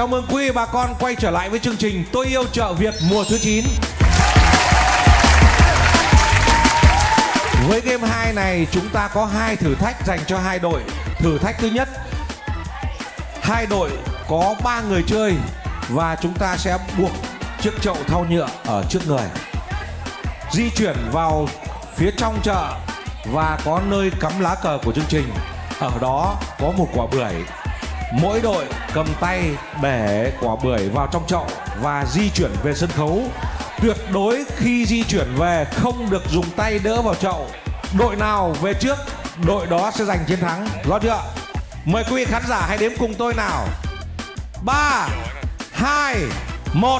Chào mừng quý bà con quay trở lại với chương trình Tôi yêu chợ Việt mùa thứ 9. Với game 2 này chúng ta có hai thử thách dành cho hai đội. Thử thách thứ nhất, hai đội có 3 người chơi và chúng ta sẽ buộc chiếc chậu thau nhựa ở trước người, di chuyển vào phía trong chợ và có nơi cắm lá cờ của chương trình. Ở đó có một quả bưởi. Mỗi đội cầm tay để quả bưởi vào trong chậu và di chuyển về sân khấu. Tuyệt đối khi di chuyển về không được dùng tay đỡ vào chậu. Đội nào về trước, đội đó sẽ giành chiến thắng. Rõ chưa? Mời quý vị khán giả hãy đếm cùng tôi nào. 3, 2, 1,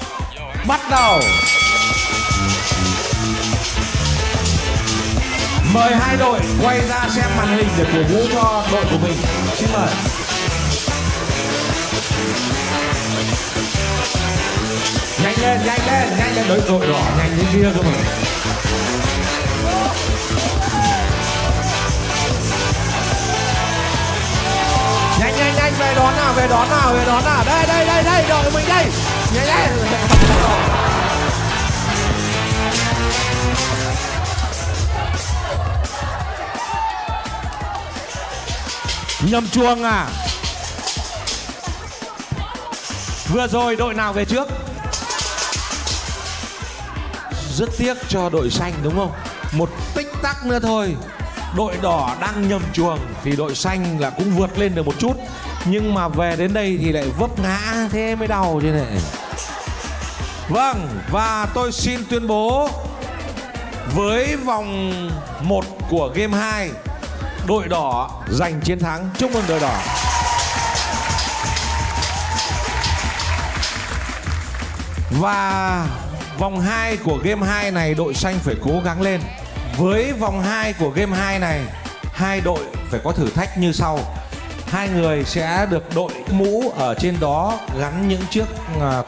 bắt đầu. Mời hai đội quay ra xem màn hình để cổ vũ cho đội của mình. Xin mời. Nhanh lên, đội đỏ nhanh đến kia cơ mà. Nhanh, về đón nào. Đây, đội của mình đây. Nhanh. Nhầm chuông à? Vừa rồi đội nào về trước? Rất tiếc cho đội xanh đúng không? Một tích tắc nữa thôi. Đội đỏ đang nhầm chuồng thì đội xanh là cũng vượt lên được một chút, nhưng mà về đến đây thì lại vấp ngã, thế mới đau chứ này. Vâng, và tôi xin tuyên bố với vòng 1 của game 2, đội đỏ giành chiến thắng. Chúc mừng đội đỏ. Và vòng 2 của game 2 này đội xanh phải cố gắng lên. Với vòng 2 của game 2 này, hai đội phải có thử thách như sau. Hai người sẽ được đội mũ, ở trên đó gắn những chiếc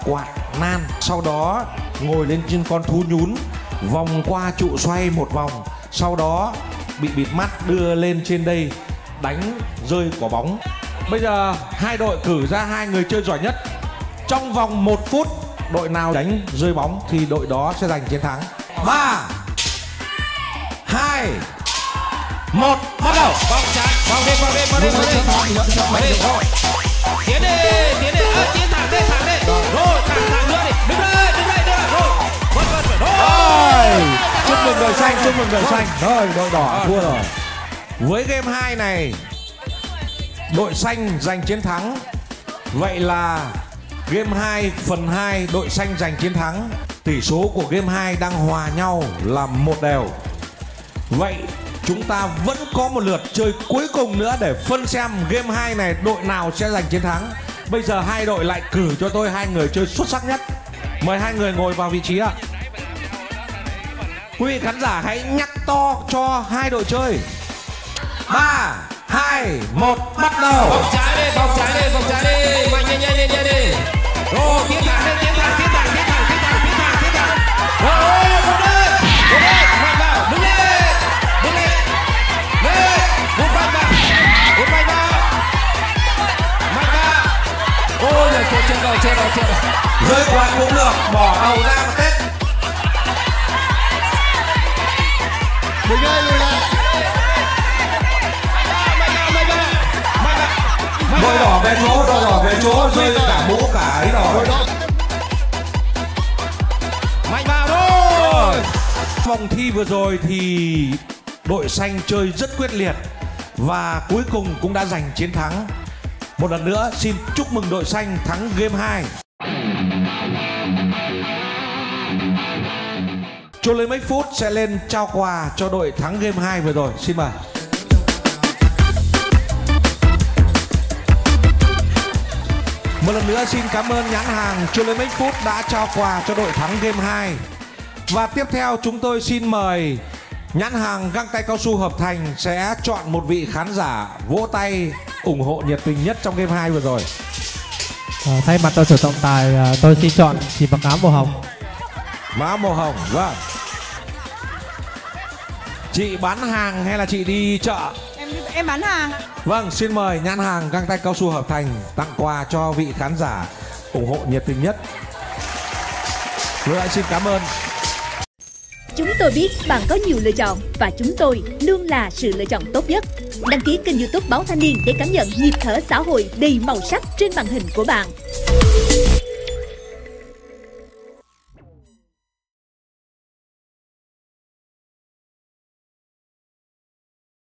quạt nan, sau đó ngồi lên trên con thú nhún, vòng qua trụ xoay một vòng, sau đó bị bịt mắt đưa lên trên đây, đánh rơi quả bóng. Bây giờ hai đội cử ra hai người chơi giỏi nhất. Trong vòng 1 phút đội nào đánh rơi bóng thì đội đó sẽ giành chiến thắng. 3, 2, 1, bắt đầu. Vòng trái, tiến đi, thẳng lên, rồi thẳng nữa đi, đứng đây, rồi, vâng. Chúc mừng đội xanh, rồi đội đỏ thua rồi. Với game 2 này, đội xanh giành chiến thắng. Vậy là Game 2 phần 2 đội xanh giành chiến thắng. Tỷ số của game 2 đang hòa nhau là 1-1. Vậy chúng ta vẫn có một lượt chơi cuối cùng nữa để phân xem game 2 này đội nào sẽ giành chiến thắng. Bây giờ hai đội lại cử cho tôi hai người chơi xuất sắc nhất. Mời hai người ngồi vào vị trí ạ. Quý vị khán giả hãy nhắc to cho hai đội chơi. 3, 2, 1, bắt đầu. Vòng trái đi, nhanh đi. Rồi, tiến thẳng. Rồi, không lên, mạnh vào, đứng lên, hút mạnh vào, mạnh vào. Ôi giời, trên đầu. Rơi quạt cũng được, bỏ đầu ra mà tết. Đứng lên. Đội đỏ về chỗ, rơi cả mũ cả ấy rồi. Mạnh vào thôi. Vòng thi vừa rồi thì đội xanh chơi rất quyết liệt và cuối cùng cũng đã giành chiến thắng. Một lần nữa xin chúc mừng đội xanh thắng game 2. Cho lấy mấy phút sẽ lên trao quà cho đội thắng game 2 vừa rồi. Xin mời. Một lần nữa xin cảm ơn nhãn hàng Cho Lên Mấy Phút đã trao quà cho đội thắng game 2. Và tiếp theo chúng tôi xin mời nhãn hàng găng tay cao su Hợp Thành sẽ chọn một vị khán giả vỗ tay ủng hộ nhiệt tình nhất trong game 2 vừa rồi. Thay mặt cho sở trọng tài, tôi xin chọn chị mặc áo màu hồng. Má màu hồng, vâng. Chị bán hàng hay là chị đi chợ? Em bán hàng. Vâng, xin mời nhãn hàng găng tay cao su Hợp Thành tặng quà cho vị khán giả ủng hộ nhiệt tình nhất. Lê Anh xin cảm ơn. Chúng tôi biết bạn có nhiều lựa chọn và chúng tôi luôn là sự lựa chọn tốt nhất. Đăng ký kênh YouTube Báo Thanh Niên để cảm nhận nhịp thở xã hội đầy màu sắc trên màn hình của bạn.